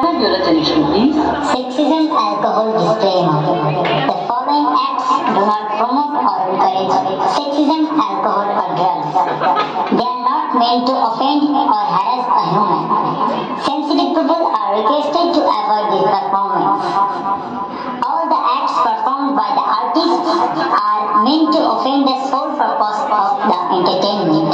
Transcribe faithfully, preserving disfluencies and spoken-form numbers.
Have your attention, please. Sexism alcohol disclaimer. The following acts do not promote or encourage sexism, alcohol, or drugs. They are not meant to offend or harass a human. Sensitive people are requested to avoid this performance. All the acts performed by the artists are meant to offend the sole purpose of the entertainment.